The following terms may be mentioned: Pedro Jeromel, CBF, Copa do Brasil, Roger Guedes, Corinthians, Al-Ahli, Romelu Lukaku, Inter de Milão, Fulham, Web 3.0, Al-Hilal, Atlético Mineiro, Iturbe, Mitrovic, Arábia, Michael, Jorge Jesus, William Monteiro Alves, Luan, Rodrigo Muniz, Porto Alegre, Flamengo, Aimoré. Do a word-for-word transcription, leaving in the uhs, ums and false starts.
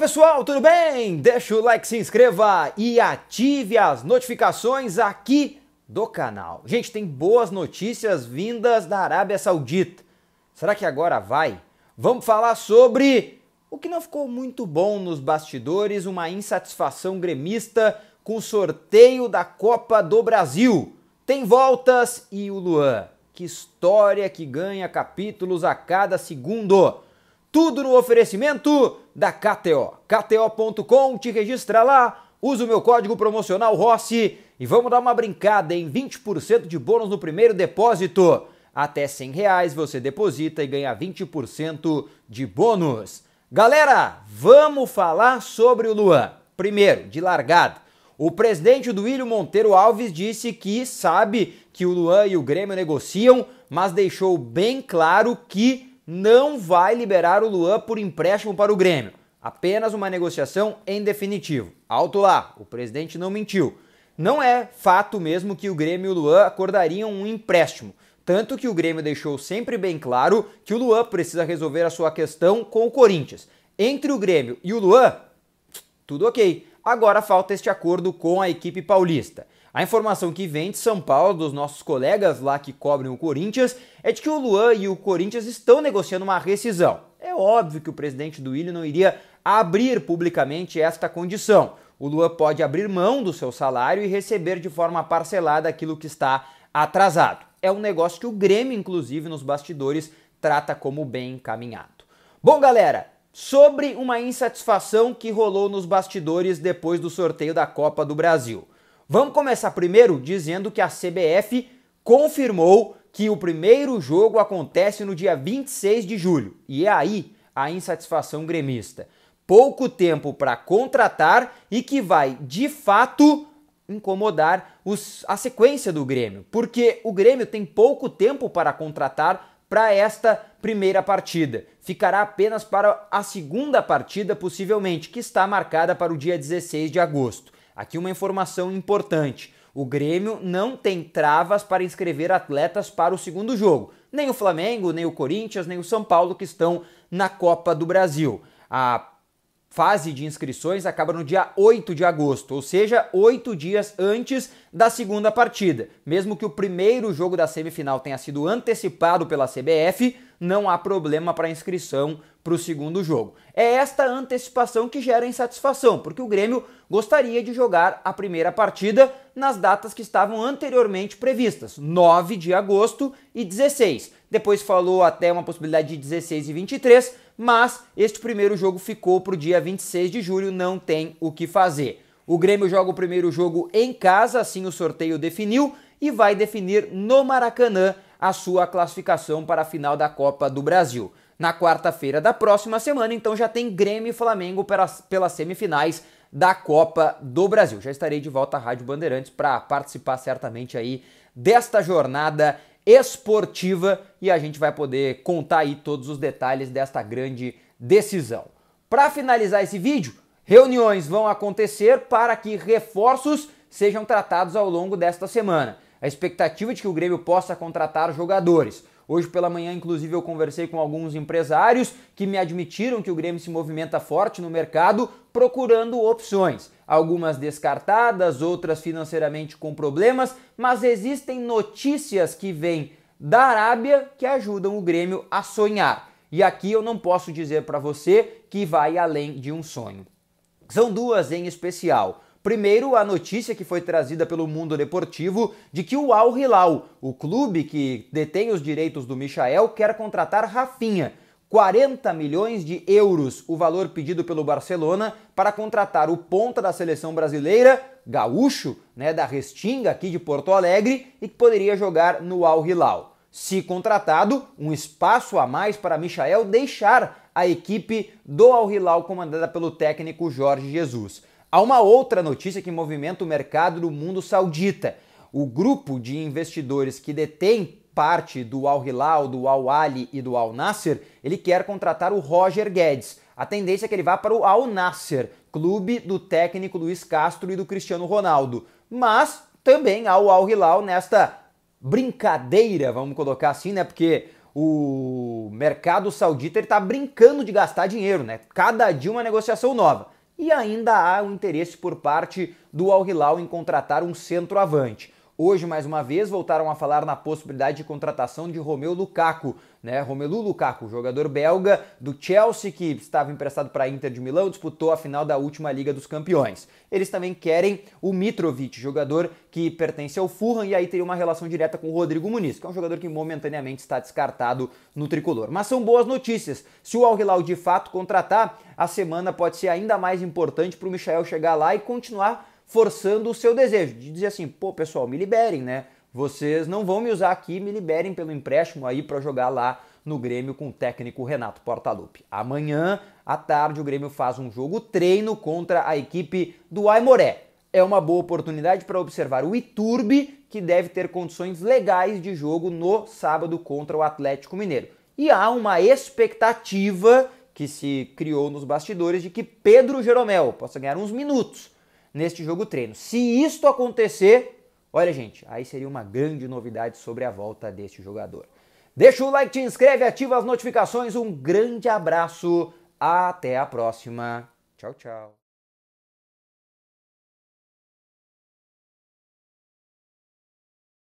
pessoal, tudo bem? Deixa o like, se inscreva e ative as notificações aqui do canal. Gente, tem boas notícias vindas da Arábia Saudita. Será que agora vai? Vamos falar sobre o que não ficou muito bom nos bastidores, uma insatisfação gremista com o sorteio da Copa do Brasil. Tem voltas e o Luan. Que história que ganha capítulos a cada segundo. Tudo no oferecimento da K T O. K T O ponto com, te registra lá, usa o meu código promocional Rossi e vamos dar uma brincada em vinte por cento de bônus no primeiro depósito. Até cem reais você deposita e ganha vinte por cento de bônus. Galera, vamos falar sobre o Luan. Primeiro, de largada. O presidente do William Monteiro Alves disse que sabe que o Luan e o Grêmio negociam, mas deixou bem claro que não vai liberar o Luan por empréstimo para o Grêmio. Apenas uma negociação em definitivo. Alto lá, o presidente não mentiu. Não é fato mesmo que o Grêmio e o Luan acordariam um empréstimo. Tanto que o Grêmio deixou sempre bem claro que o Luan precisa resolver a sua questão com o Corinthians. Entre o Grêmio e o Luan, tudo ok. Agora falta este acordo com a equipe paulista. A informação que vem de São Paulo, dos nossos colegas lá que cobrem o Corinthians, é de que o Luan e o Corinthians estão negociando uma rescisão. É óbvio que o presidente do Willian não iria abrir publicamente esta condição. O Luan pode abrir mão do seu salário e receber de forma parcelada aquilo que está atrasado. É um negócio que o Grêmio, inclusive, nos bastidores, trata como bem encaminhado. Bom, galera, sobre uma insatisfação que rolou nos bastidores depois do sorteio da Copa do Brasil. Vamos começar primeiro dizendo que a C B F confirmou que o primeiro jogo acontece no dia vinte e seis de julho. E é aí a insatisfação gremista. Pouco tempo para contratar e que vai, de fato, incomodar os, a sequência do Grêmio. Porque o Grêmio tem pouco tempo para contratar para esta primeira partida. Ficará apenas para a segunda partida, possivelmente, que está marcada para o dia dezesseis de agosto. Aqui uma informação importante. O Grêmio não tem travas para inscrever atletas para o segundo jogo. Nem o Flamengo, nem o Corinthians, nem o São Paulo, que estão na Copa do Brasil. A fase de inscrições acaba no dia oito de agosto, ou seja, oito dias antes da segunda partida. Mesmo que o primeiro jogo da semifinal tenha sido antecipado pela C B F, não há problema para inscrição para o segundo jogo. É esta antecipação que gera insatisfação, porque o Grêmio gostaria de jogar a primeira partida nas datas que estavam anteriormente previstas, nove de agosto e dezesseis. Depois falou até uma possibilidade de dezesseis e vinte e três, mas este primeiro jogo ficou para o dia vinte e seis de julho, não tem o que fazer. O Grêmio joga o primeiro jogo em casa, assim o sorteio definiu, e vai definir no Maracanã a sua classificação para a final da Copa do Brasil. Na quarta-feira da próxima semana, então, já tem Grêmio e Flamengo pelas, pelas semifinais da Copa do Brasil. Já estarei de volta à Rádio Bandeirantes para participar certamente aí desta jornada esportiva e a gente vai poder contar aí todos os detalhes desta grande decisão. Para finalizar esse vídeo, reuniões vão acontecer para que reforços sejam tratados ao longo desta semana. A expectativa é de que o Grêmio possa contratar jogadores. Hoje pela manhã, inclusive, eu conversei com alguns empresários que me admitiram que o Grêmio se movimenta forte no mercado procurando opções. Algumas descartadas, outras financeiramente com problemas, mas existem notícias que vêm da Arábia que ajudam o Grêmio a sonhar. E aqui eu não posso dizer para você que vai além de um sonho. São duas em especial. Primeiro, a notícia que foi trazida pelo Mundo Deportivo de que o Al-Hilal, o clube que detém os direitos do Michael, quer contratar Rafinha. quarenta milhões de euros, o valor pedido pelo Barcelona para contratar o ponta da seleção brasileira, gaúcho, né, da Restinga aqui de Porto Alegre, e que poderia jogar no Al-Hilal. Se contratado, um espaço a mais para Michael deixar a equipe do Al-Hilal comandada pelo técnico Jorge Jesus. Há uma outra notícia que movimenta o mercado do mundo saudita. O grupo de investidores que detém parte do Al-Hilal, do Al-Ahli e do Al-Nasser, ele quer contratar o Roger Guedes. A tendência é que ele vá para o Al-Nasser, clube do técnico Luiz Castro e do Cristiano Ronaldo. Mas também há o Al-Hilal nesta brincadeira, vamos colocar assim, né? Porque o mercado saudita está brincando de gastar dinheiro, né? Cada dia uma negociação nova. E ainda há um interesse por parte do Al-Hilal em contratar um centroavante. Hoje, mais uma vez, voltaram a falar na possibilidade de contratação de Romelu Lukaku, né? Romelu Lukaku, jogador belga do Chelsea, que estava emprestado para a Inter de Milão, disputou a final da última Liga dos Campeões. Eles também querem o Mitrovic, jogador que pertence ao Fulham, e aí teria uma relação direta com o Rodrigo Muniz, que é um jogador que momentaneamente está descartado no tricolor. Mas são boas notícias. Se o Al-Hilal de fato contratar, a semana pode ser ainda mais importante para o Michael chegar lá e continuar forçando o seu desejo, de dizer assim, pô, pessoal, me liberem, né? Vocês não vão me usar aqui, me liberem pelo empréstimo aí para jogar lá no Grêmio com o técnico Renato Portaluppi. Amanhã, à tarde, o Grêmio faz um jogo-treino contra a equipe do Aimoré. É uma boa oportunidade para observar o Iturbe, que deve ter condições legais de jogo no sábado contra o Atlético Mineiro. E há uma expectativa que se criou nos bastidores de que Pedro Jeromel possa ganhar uns minutos neste jogo treino. Se isto acontecer, olha gente, aí seria uma grande novidade sobre a volta deste jogador. Deixa o like, te inscreve, ativa as notificações, um grande abraço, até a próxima, tchau, tchau.